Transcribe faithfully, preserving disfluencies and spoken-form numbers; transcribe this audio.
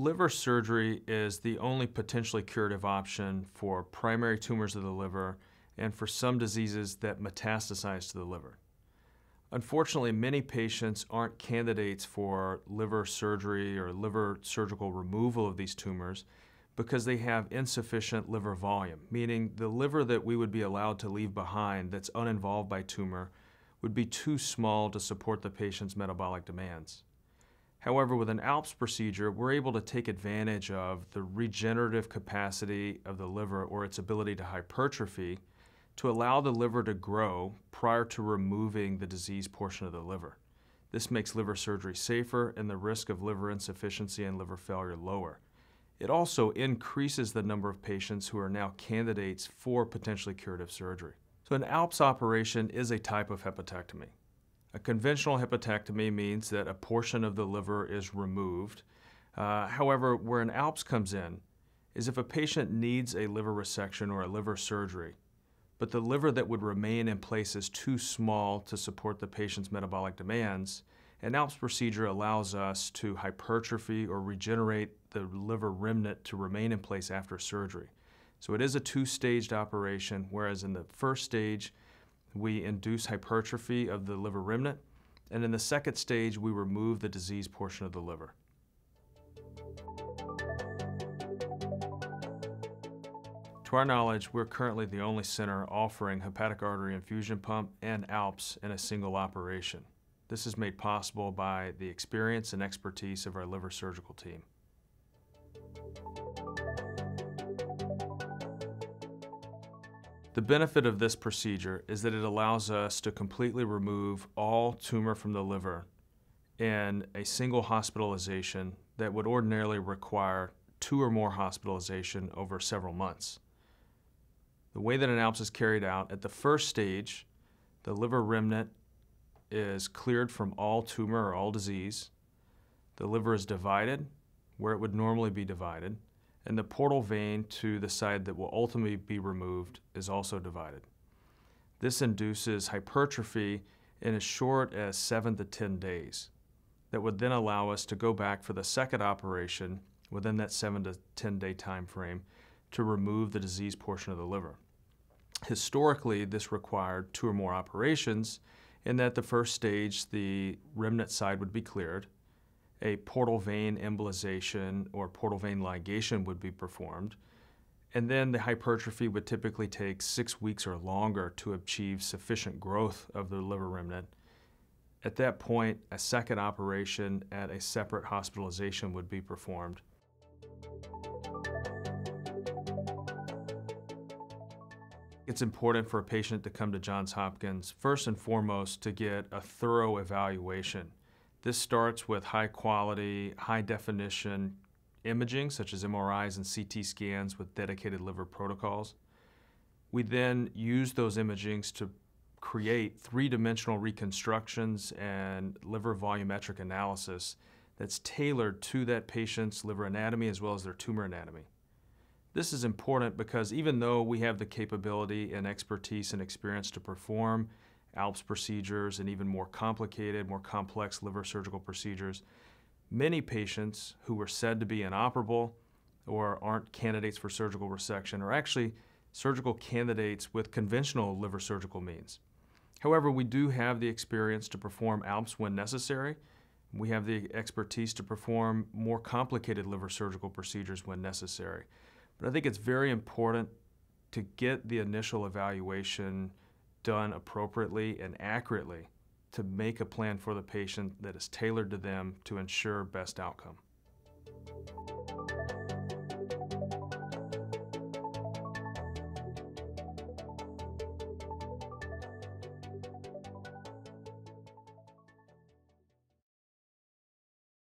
Liver surgery is the only potentially curative option for primary tumors of the liver and for some diseases that metastasize to the liver. Unfortunately, many patients aren't candidates for liver surgery or liver surgical removal of these tumors because they have insufficient liver volume, meaning the liver that we would be allowed to leave behind that's uninvolved by tumor would be too small to support the patient's metabolic demands. However, with an ALPPS procedure, we're able to take advantage of the regenerative capacity of the liver or its ability to hypertrophy to allow the liver to grow prior to removing the diseased portion of the liver. This makes liver surgery safer and the risk of liver insufficiency and liver failure lower. It also increases the number of patients who are now candidates for potentially curative surgery. So an ALPPS operation is a type of hepatectomy. A conventional hepatectomy means that a portion of the liver is removed. Uh, however, where an ALPPS comes in is if a patient needs a liver resection or a liver surgery, but the liver that would remain in place is too small to support the patient's metabolic demands, an ALPPS procedure allows us to hypertrophy or regenerate the liver remnant to remain in place after surgery. So it is a two-staged operation, whereas in the first stage, we induce hypertrophy of the liver remnant, and in the second stage, we remove the diseased portion of the liver. To our knowledge, we're currently the only center offering hepatic artery infusion pump and ALPPS in a single operation. This is made possible by the experience and expertise of our liver surgical team. The benefit of this procedure is that it allows us to completely remove all tumor from the liver in a single hospitalization that would ordinarily require two or more hospitalizations over several months. The way that an ALPPS is carried out, at the first stage, the liver remnant is cleared from all tumor or all disease. The liver is divided where it would normally be divided, and the portal vein to the side that will ultimately be removed is also divided. This induces hypertrophy in as short as seven to ten days. That would then allow us to go back for the second operation within that seven to ten day time frame to remove the diseased portion of the liver. Historically, this required two or more operations in that the first stage, the remnant side would be cleared, a portal vein embolization or portal vein ligation would be performed, and then the hypertrophy would typically take six weeks or longer to achieve sufficient growth of the liver remnant. At that point, a second operation at a separate hospitalization would be performed. It's important for a patient to come to Johns Hopkins first and foremost to get a thorough evaluation. This starts with high quality, high definition imaging, such as M R Is and C T scans with dedicated liver protocols. We then use those imagings to create three-dimensional reconstructions and liver volumetric analysis that's tailored to that patient's liver anatomy as well as their tumor anatomy. This is important because even though we have the capability and expertise and experience to perform ALPPS procedures and even more complicated, more complex liver surgical procedures, many patients who are said to be inoperable or aren't candidates for surgical resection are actually surgical candidates with conventional liver surgical means. However, we do have the experience to perform ALPPS when necessary. We have the expertise to perform more complicated liver surgical procedures when necessary. But I think it's very important to get the initial evaluation done appropriately and accurately to make a plan for the patient that is tailored to them to ensure best outcome.